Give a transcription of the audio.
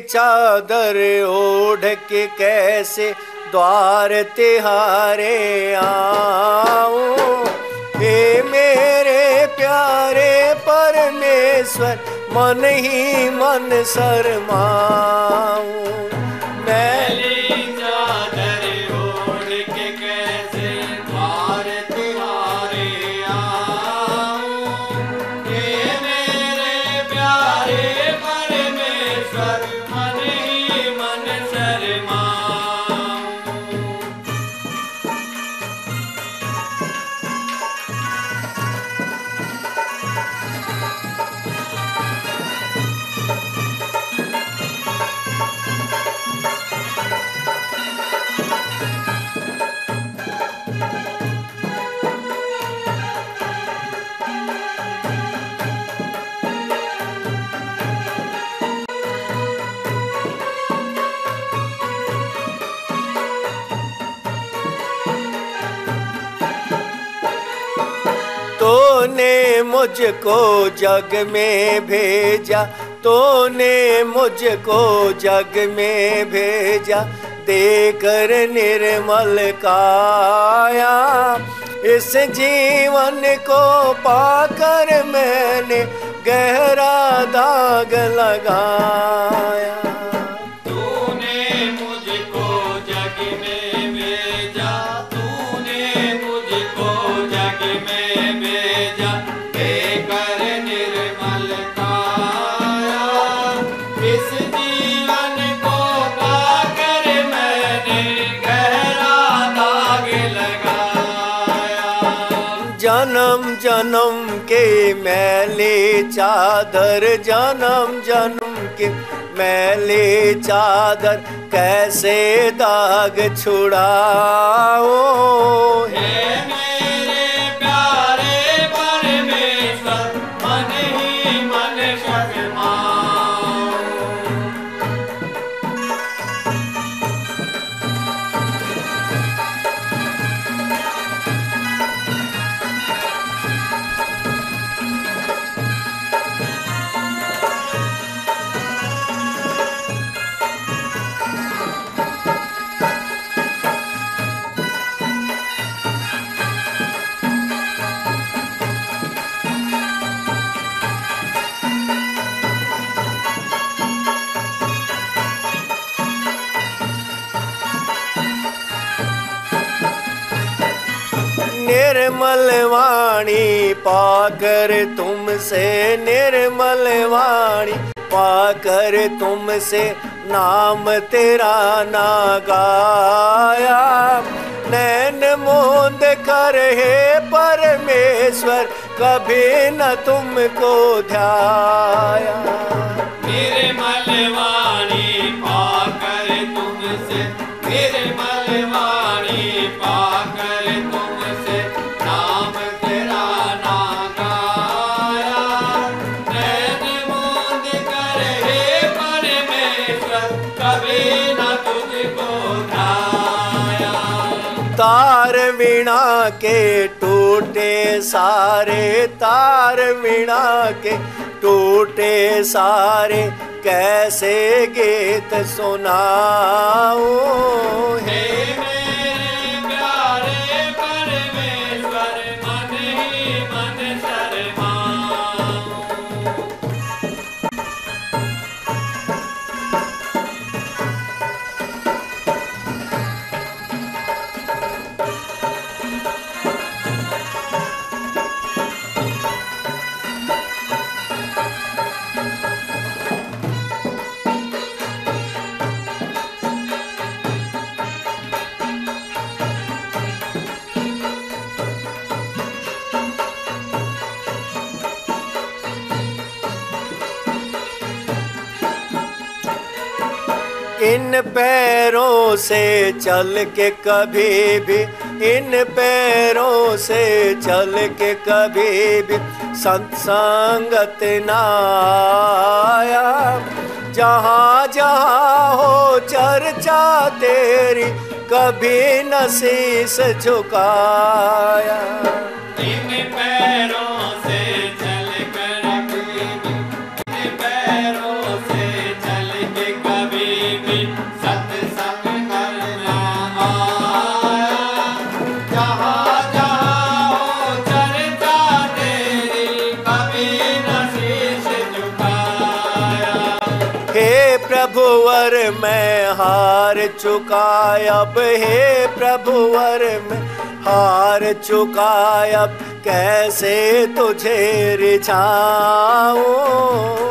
चादर ओढ़ के कैसे द्वार तिहारे आऊं। हे मेरे प्यारे परमेश्वर मन ही मन शर्माऊं। मुझको जग में भेजा, तूने मुझको जग में भेजा, देकर निर्मल काया। इस जीवन को पाकर मैंने गहरा दाग लगाया। जन्म के मैले चादर, जन्म जन्म के मैले चादर कैसे दाग छुड़ाओ। निर्मल वाणी पाकर तुमसे, निर्मल वाणी पाकर तुमसे नाम तेरा ना गाया। नैन मूंद कर हे परमेश्वर कभी न तुमको ध्याया। निर्मल वाणी पाकर तुमसे, निर्मल वाणी पाकर तार वीणा के टूटे सारे, तार वीणा के टूटे सारे कैसे गीत सुनाऊं। हे मेरे प्यारे परमेश्वर मन ही मन शर्माऊं। इन पैरों से चल के कभी भी, इन पैरों से चल के कभी भी संत संगत ना आया। जहाँ जहाँ हो चर्चा तेरी कभी न शीश झुकाया। इन पैरों से चल कर कभी भी, इन पैरों से चल के प्रभुवर मैं हार चुका अब, हे प्रभुवर मैं हार चुका अब, कैसे तुझे रिझाऊं।